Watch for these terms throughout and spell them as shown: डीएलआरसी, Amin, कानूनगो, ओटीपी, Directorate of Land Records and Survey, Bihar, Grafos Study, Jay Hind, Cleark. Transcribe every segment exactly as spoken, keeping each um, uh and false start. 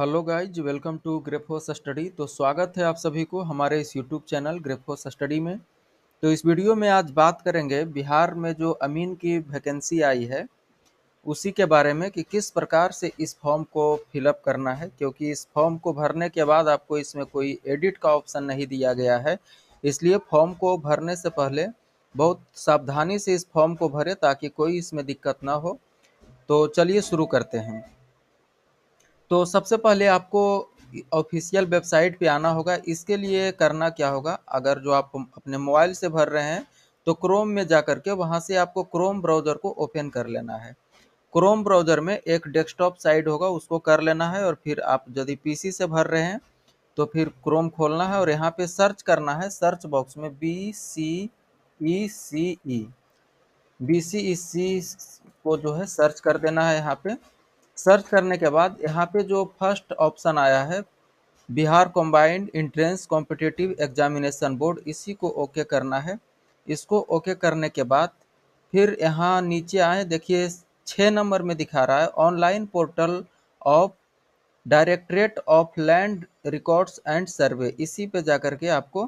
Hello guys, welcome to Graphos study. तो स्वागत है आप सभी को हमारे इस यूट्यूब चैनल ग्रेफोस स्टडी में। तो इस वीडियो में आज बात करेंगे बिहार में जो अमीन की वैकेंसी आई है उसी के बारे में कि किस प्रकार से इस फॉर्म को फिलअप करना है, क्योंकि इस फॉर्म को भरने के बाद आपको इसमें कोई एडिट का ऑप्शन नहीं दिया गया है। इसलिए फॉर्म को भरने से पहले बहुत सावधानी से इस फॉर्म को भरें ताकि कोई इसमें दिक्कत ना हो। तो चलिए शुरू करते हैं। तो सबसे पहले आपको ऑफिशियल वेबसाइट पे आना होगा। इसके लिए करना क्या होगा, अगर जो आप अपने मोबाइल से भर रहे हैं तो क्रोम में जा कर के वहाँ से आपको क्रोम ब्राउज़र को ओपन कर लेना है। क्रोम ब्राउज़र में एक डेस्कटॉप साइट होगा, उसको कर लेना है। और फिर आप यदि पीसी से भर रहे हैं तो फिर क्रोम खोलना है और यहाँ पे सर्च करना है। सर्च बॉक्स में B C E C E B C E C को जो है सर्च कर देना है। यहाँ पे सर्च करने के बाद यहाँ पे जो फर्स्ट ऑप्शन आया है Bihar combined entrance competitive examination board, इसी को ओके करना है। इसको ओके करने के बाद फिर यहाँ नीचे आए, देखिए छः नंबर में दिखा रहा है online portal of directorate of land records and survey, इसी पे जा कर के आपको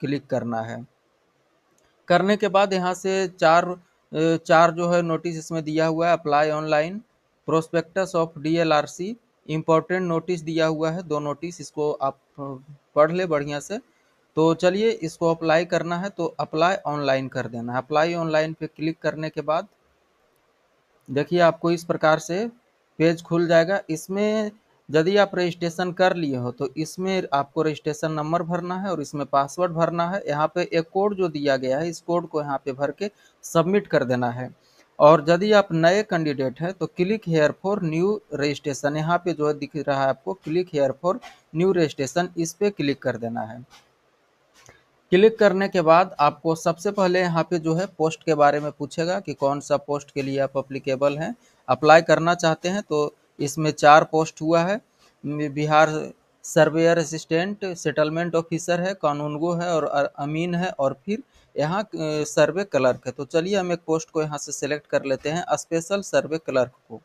क्लिक करना है। करने के बाद यहाँ से चार चार जो है नोटिस इसमें दिया हुआ है। Apply online, prospectus of डीएलआरसी, important notice दिया हुआ है। दो नोटिस इसको आप पढ़ ले बढ़िया से। तो चलिए इसको अप्लाई करना है, तो अप्लाई ऑनलाइन कर देना है। अप्लाई ऑनलाइन पे क्लिक करने के बाद देखिए आपको इस प्रकार से पेज खुल जाएगा। इसमें यदि आप रजिस्ट्रेशन कर लिए हो तो इसमें आपको रजिस्ट्रेशन नंबर भरना है और इसमें पासवर्ड भरना है। यहाँ पे एक कोड जो दिया गया है इस कोड को यहाँ पे भर के सबमिट कर देना है। और यदि आप नए कैंडिडेट हैं तो click here for new registration, यहाँ पे जो दिख रहा है आपको click here for new registration, इस पे क्लिक कर देना है। क्लिक करने के बाद आपको सबसे पहले यहाँ पे जो है पोस्ट के बारे में पूछेगा कि कौन सा पोस्ट के लिए आप अप्लीकेबल हैं, अप्लाई करना चाहते हैं। तो इसमें चार पोस्ट हुआ है, Bihar surveyor assistant, settlement officer है, कानूनगो है और अमीन है, और फिर यहाँ सर्वे क्लर्क है। तो चलिए हम एक पोस्ट को यहाँ से सिलेक्ट कर लेते हैं, स्पेशल सर्वे क्लर्क को।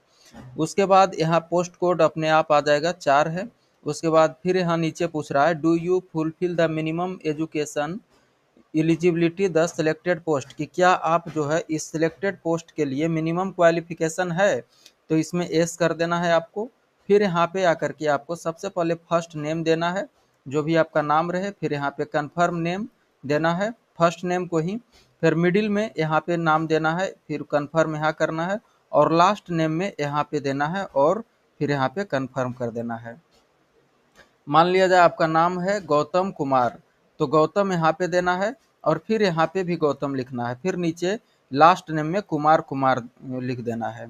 उसके बाद यहाँ पोस्ट कोड अपने आप आ जाएगा, चार है। उसके बाद फिर यहाँ नीचे पूछ रहा है do you fulfil the minimum education eligibility the selected post, कि क्या आप जो है इस सिलेक्टेड पोस्ट के लिए मिनिमम क्वालिफिकेशन है, तो इसमें एस कर देना है आपको। फिर यहाँ पे आकर के आपको सबसे पहले फर्स्ट नेम देना है, जो भी आपका नाम रहे। फिर यहाँ पे कन्फर्म नेम देना है, फर्स्ट नेम को ही। फिर मिडिल में यहाँ पे नाम देना है, फिर कन्फर्म यहाँ करना है, और लास्ट नेम में यहाँ पे देना है और फिर यहाँ पे कन्फर्म कर देना है। मान लिया जाए आपका नाम है गौतम कुमार, तो गौतम यहाँ पे देना है और फिर यहाँ पे भी गौतम लिखना है। फिर नीचे लास्ट नेम में कुमार कुमार लिख देना है।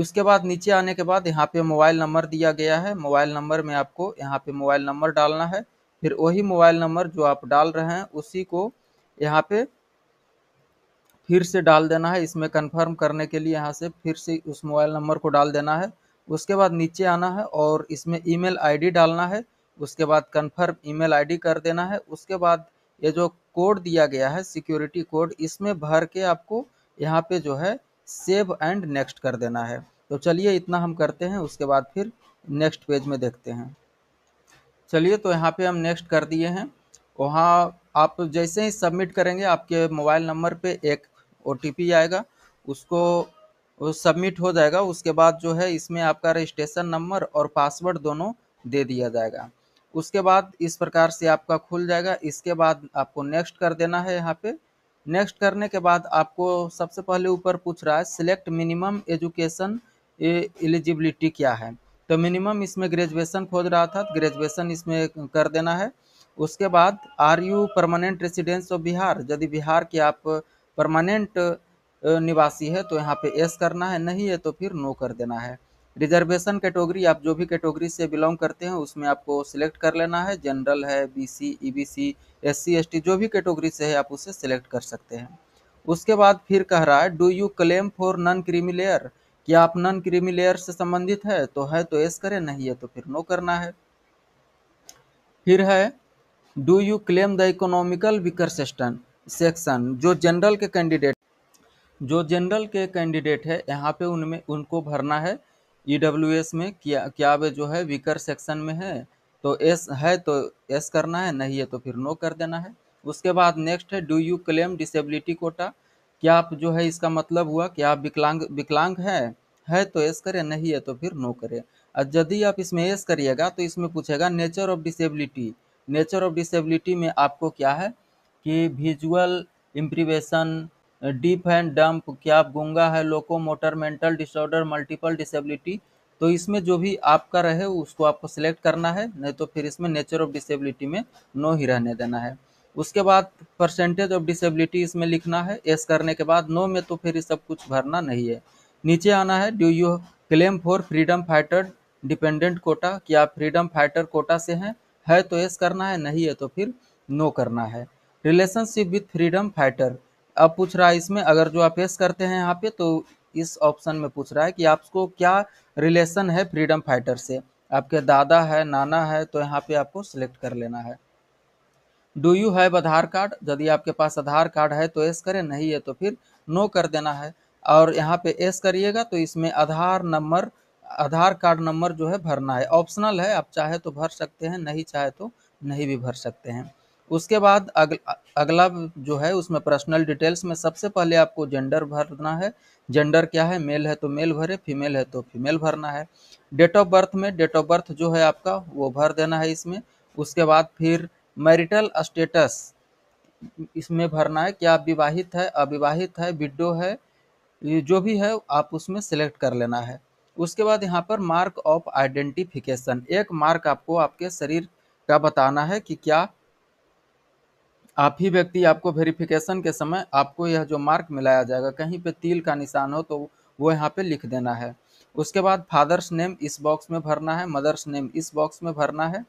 उसके बाद नीचे आने के बाद यहाँ पे मोबाइल नंबर दिया गया है। मोबाइल नंबर में आपको यहाँ पे मोबाइल नंबर डालना है। फिर वही मोबाइल नंबर जो आप डाल रहे हैं उसी को यहाँ पे फिर से डाल देना है। इसमें कंफर्म करने के लिए यहाँ से फिर से उस मोबाइल नंबर को डाल देना है। उसके बाद नीचे आना है और इसमें ईमेल आईडी डालना है। उसके बाद कंफर्म ईमेल आईडी कर देना है। उसके बाद ये जो कोड दिया गया है सिक्योरिटी कोड, इसमें भर के आपको यहाँ पे जो है सेव एंड नेक्स्ट कर देना है। तो चलिए इतना हम करते हैं, उसके बाद फिर नेक्स्ट पेज में देखते हैं। चलिए, तो यहाँ पे हम नेक्स्ट कर दिए हैं। वहाँ आप जैसे ही सबमिट करेंगे आपके मोबाइल नंबर पे एक ओटीपी आएगा, उसको सबमिट हो जाएगा। उसके बाद जो है इसमें आपका रजिस्ट्रेशन नंबर और पासवर्ड दोनों दे दिया जाएगा। उसके बाद इस प्रकार से आपका खुल जाएगा। इसके बाद आपको नेक्स्ट कर देना है। यहाँ पे नेक्स्ट करने के बाद आपको सबसे पहले ऊपर पूछ रहा है सिलेक्ट मिनिमम एजुकेशन एलिजिबिलिटी क्या है, तो मिनिमम इसमें ग्रेजुएशन खोज रहा था, तो ग्रेजुएशन इसमें कर देना है। उसके बाद are you permanent residence of Bihar, यदि बिहार के आप परमानेंट निवासी है तो यहाँ पे एस करना है, नहीं है तो फिर नो कर देना है। रिजर्वेशन कैटेगरी, आप जो भी कैटेगरी से बिलोंग करते हैं उसमें आपको सिलेक्ट कर लेना है। जनरल है, बीसी, ईबीसी, एससी, एसटी, जो भी कैटेगरी से है आप उसे सिलेक्ट कर सकते हैं। उसके बाद फिर कह रहा है do you claim for non creamy layer, क्या आप नॉन क्रीमी लेयर से संबंधित है, तो है तो एस करें, नहीं है तो फिर नो करना है। फिर है do you claim the economical weaker section, जो जनरल के कैंडिडेट जो जनरल के कैंडिडेट है यहाँ पे उनमें उनको भरना है। ई डब्ल्यू एस में क्या क्या वे जो है वीकर सेक्शन में है, तो एस है तो एस करना है, नहीं है तो फिर नो कर देना है। उसके बाद नेक्स्ट है do you claim disability quota, क्या आप जो है इसका मतलब हुआ कि आप विकलांग विकलांग है, है तो एस करें, नहीं है तो फिर नो करें। और यदि आप इसमें एस करिएगा तो इसमें पूछेगा nature of disability, nature of disability में आपको क्या है कि visual impairment, deaf and dumb, क्या आप गूंगा है, locomotor, mental disorder, multiple disability, तो इसमें जो भी आपका रहे उसको आपको सिलेक्ट करना है, नहीं तो फिर इसमें नेचर ऑफ डिसेबिलिटी में नो ही रहने देना है। उसके बाद परसेंटेज ऑफ डिसेबिलिटी इसमें लिखना है, एस करने के बाद नो में तो फिर सब कुछ भरना नहीं है। नीचे आना है do you claim for freedom fighter dependent quota, कि आप फ्रीडम फाइटर कोटा से हैं, है तो एस करना है, नहीं है तो फिर नो करना है। रिलेशनशिप विथ फ्रीडम फाइटर अब पूछ रहा है इसमें, अगर जो आप एस करते हैं यहाँ पे तो इस ऑप्शन में पूछ रहा है कि आपको क्या रिलेशन है फ्रीडम फाइटर से, आपके दादा है, नाना है, तो यहाँ पे आपको सिलेक्ट कर लेना है। Do you have Aadhaar card, यदि आपके पास आधार कार्ड है तो एस करें, नहीं है तो फिर नो कर देना है। और यहाँ पे एस करिएगा तो इसमें Aadhaar number, Aadhaar card number जो है भरना है, ऑप्शनल है, आप चाहे तो भर सकते हैं, नहीं चाहे तो नहीं भी भर सकते हैं। उसके बाद अग, अगला जो है उसमें पर्सनल डिटेल्स में सबसे पहले आपको जेंडर भरना है, जेंडर क्या है, मेल है तो मेल भरे, फीमेल है तो फीमेल भरना है। डेट ऑफ बर्थ में डेट ऑफ बर्थ जो है आपका वो भर देना है इसमें। उसके बाद फिर मैरिटल स्टेटस इसमें भरना है, क्या आप विवाहित है, अविवाहित है, विडो है, ये जो भी है आप उसमें सेलेक्ट कर लेना है। उसके बाद यहाँ पर मार्क ऑफ आइडेंटिफिकेशन, एक मार्क आपको आपके शरीर का बताना है कि क्या आप ही व्यक्ति, आपको वेरिफिकेशन के समय आपको यह जो मार्क मिलाया जाएगा, कहीं पे तिल का निशान हो तो वो यहाँ पे लिख देना है। उसके बाद फादर्स नेम इस बॉक्स में भरना है, मदर्स नेम इस बॉक्स में भरना है।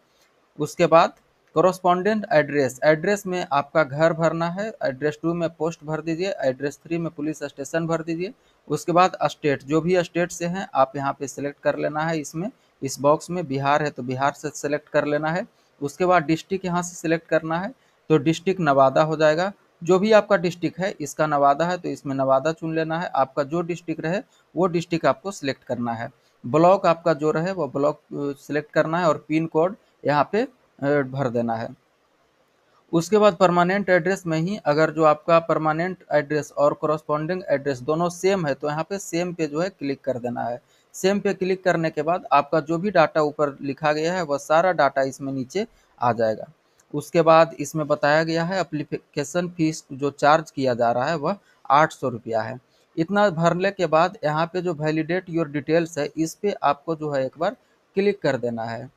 उसके बाद कॉरस्पॉन्डेंट एड्रेस, एड्रेस में आपका घर भरना है, एड्रेस टू में पोस्ट भर दीजिए, एड्रेस थ्री में पुलिस स्टेशन भर दीजिए। उसके बाद स्टेट, जो भी स्टेट से हैं आप यहाँ पे सिलेक्ट कर लेना है, इसमें इस बॉक्स में बिहार है तो बिहार से सिलेक्ट कर लेना है। उसके बाद डिस्ट्रिक्ट यहाँ से सिलेक्ट करना है, तो डिस्ट्रिक्ट नवादा हो जाएगा, जो भी आपका डिस्ट्रिक्ट है इसका नवादा है तो इसमें नवादा चुन लेना है, आपका जो डिस्ट्रिक्ट रहे वो डिस्ट्रिक्ट आपको सिलेक्ट करना है। ब्लॉक आपका जो रहे वो ब्लॉक सिलेक्ट करना है और पिन कोड यहाँ पे भर देना है। उसके बाद परमानेंट एड्रेस में ही अगर जो आपका परमानेंट एड्रेस और कॉरस्पॉन्डिंग एड्रेस दोनों सेम है तो यहाँ पे सेम पे जो है क्लिक कर देना है। सेम पे क्लिक करने के बाद आपका जो भी डाटा ऊपर लिखा गया है वह सारा डाटा इसमें नीचे आ जाएगा। उसके बाद इसमें बताया गया है एप्लीकेशन फीस जो चार्ज किया जा रहा है वह आठ सौ रुपया है। इतना भरने के बाद यहाँ पे जो वैलिडेट योर डिटेल्स है इस पर आपको जो है एक बार क्लिक कर देना है।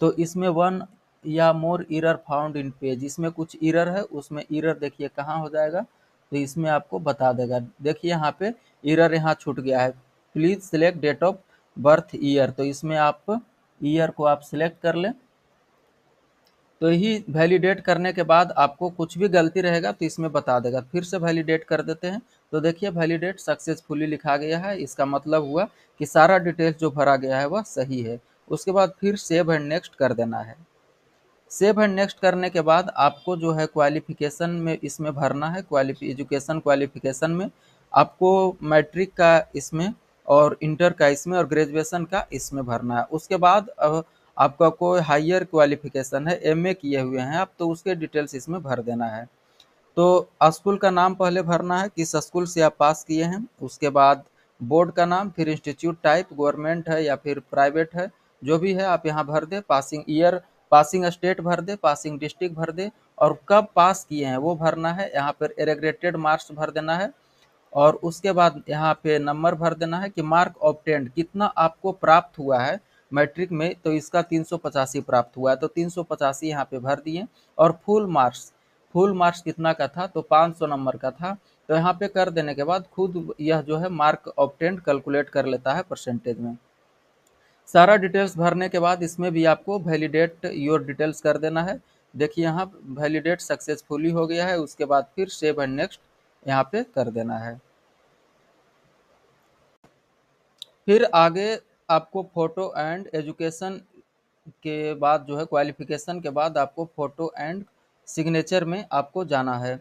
तो इसमें वन या more error found in page, इसमें कुछ एरर है, उसमें एरर देखिए कहाँ हो जाएगा तो इसमें आपको बता देगा। देखिए यहाँ पे एरर यहाँ छूट गया है, please select date of birth year, तो इसमें आप ईयर को आप सिलेक्ट कर लें। तो यही वैलिडेट करने के बाद आपको कुछ भी गलती रहेगा तो इसमें बता देगा। फिर से वैलिडेट कर देते हैं, तो देखिए वैलिडेट सक्सेसफुली लिखा गया है, इसका मतलब हुआ कि सारा डिटेल्स जो भरा गया है वह सही है। उसके बाद फिर सेव एंड नेक्स्ट कर देना है। सेव एंड नेक्स्ट करने के बाद आपको जो है क्वालिफिकेशन में इसमें भरना है, क्वालिफि एजुकेशन क्वालिफिकेशन में आपको मैट्रिक का इसमें और इंटर का इसमें और ग्रेजुएशन का इसमें भरना है। उसके बाद आपका कोई हायर क्वालिफिकेशन है, एमए किए हुए हैं आप, तो उसके डिटेल्स इसमें भर देना है। तो स्कूल का नाम पहले भरना है, किस स्कूल से आप पास किए हैं, उसके बाद बोर्ड का नाम, फिर इंस्टीट्यूट टाइप, गवर्नमेंट है या फिर प्राइवेट है, जो भी है आप यहाँ भर दें। पासिंग ईयर, पासिंग स्टेट भर दे, पासिंग डिस्ट्रिक्ट भर दे, और कब पास किए हैं वो भरना है। यहाँ पर एग्रेगेटेड मार्क्स भर देना है और उसके बाद यहाँ पे नंबर भर देना है कि मार्क ऑब्टेंड कितना आपको प्राप्त हुआ है मैट्रिक में, तो इसका तीन सौ पचासी प्राप्त हुआ है तो तीन सौ पचासी यहाँ पे भर दिए। और फुल मार्क्स, फुल मार्क्स कितना का था तो पाँच सौ नंबर का था, तो यहाँ पे कर देने के बाद खुद यह जो है मार्क ऑब्टेंड कैलकुलेट कर लेता है परसेंटेज में। सारा डिटेल्स भरने के बाद इसमें भी आपको वैलिडेट योर डिटेल्स कर देना है। देखिए यहाँ वैलिडेट सक्सेसफुली हो गया है। उसके बाद फिर सेव एंड नेक्स्ट यहाँ पे कर देना है। फिर आगे आपको फोटो एंड एजुकेशन के बाद जो है क्वालिफिकेशन के बाद आपको फोटो एंड सिग्नेचर में आपको जाना है।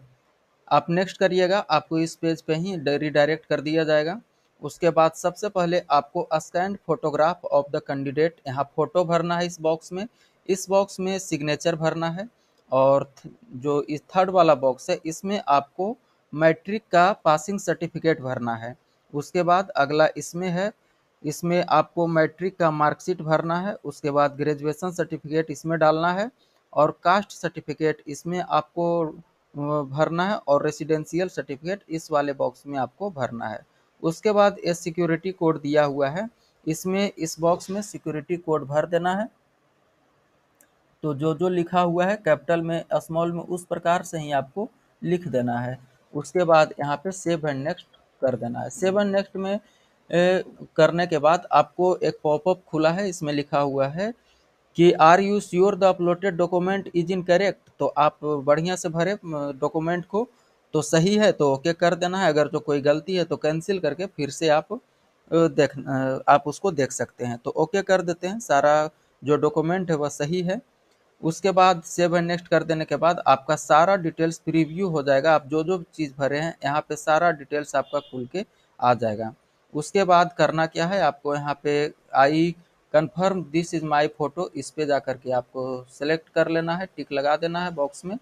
आप नेक्स्ट करिएगा, आपको इस पेज पे ही रिडायरेक्ट कर दिया जाएगा। उसके बाद सबसे पहले आपको scanned photograph of the candidate, यहाँ फ़ोटो भरना है इस बॉक्स में, इस बॉक्स में सिग्नेचर भरना है, और जो इस थर्ड वाला बॉक्स है इसमें आपको मैट्रिक का पासिंग सर्टिफिकेट भरना है। उसके बाद अगला इसमें है, इसमें आपको मैट्रिक का मार्कशीट भरना है, उसके बाद ग्रेजुएशन सर्टिफिकेट इसमें डालना है, और कास्ट सर्टिफिकेट इसमें आपको भरना है, और रेसिडेंशियल सर्टिफिकेट इस वाले बॉक्स में आपको भरना है। उसके बाद ये सिक्योरिटी कोड दिया हुआ है, इसमें इस बॉक्स में सिक्योरिटी कोड भर देना है। तो जो जो लिखा हुआ है कैपिटल में स्मॉल में उस प्रकार से ही आपको लिख देना है। उसके बाद यहाँ पे सेव एंड नेक्स्ट कर देना है। सेव एंड नेक्स्ट में ए, करने के बाद आपको एक पॉपअप खुला है, इसमें लिखा हुआ है कि are you sure the uploaded document is in correct. तो आप बढ़िया से भरे डॉक्यूमेंट को, तो सही है तो ओके कर देना है, अगर जो कोई गलती है तो कैंसिल करके फिर से आप देख आप उसको देख सकते हैं। तो ओके कर देते हैं, सारा जो डॉक्यूमेंट है वह सही है। उसके बाद सेव एंड नेक्स्ट कर देने के बाद आपका सारा डिटेल्स प्रीव्यू हो जाएगा, आप जो जो चीज़ भरे हैं यहाँ पे सारा डिटेल्स आपका खुल के आ जाएगा। उसके बाद करना क्या है, आपको यहाँ पे I confirm this is my photo, इस पे जा कर के आपको सेलेक्ट कर लेना है, टिक लगा देना है बॉक्स में।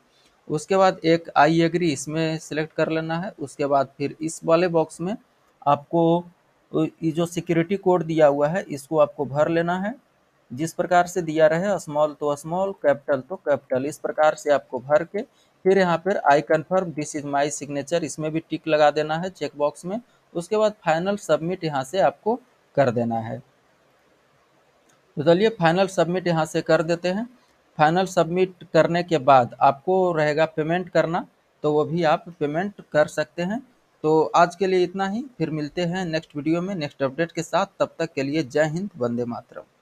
उसके बाद एक आई एग्री इसमें सेलेक्ट कर लेना है। उसके बाद फिर इस वाले बॉक्स में आपको ये जो सिक्योरिटी कोड दिया हुआ है इसको आपको भर लेना है, जिस प्रकार से दिया रहे, स्मॉल तो स्मॉल, कैपिटल तो कैपिटल, इस प्रकार से आपको भर के फिर यहाँ पर I confirm this is my signature इसमें भी टिक लगा देना है चेक बॉक्स में। उसके बाद फाइनल सबमिट यहाँ से आपको कर देना है। तो चलिए फाइनल सबमिट यहाँ से कर देते हैं। फाइनल सबमिट करने के बाद आपको रहेगा पेमेंट करना, तो वो भी आप पेमेंट कर सकते हैं। तो आज के लिए इतना ही, फिर मिलते हैं नेक्स्ट वीडियो में नेक्स्ट अपडेट के साथ। तब तक के लिए जय हिंद, वंदे मातरम।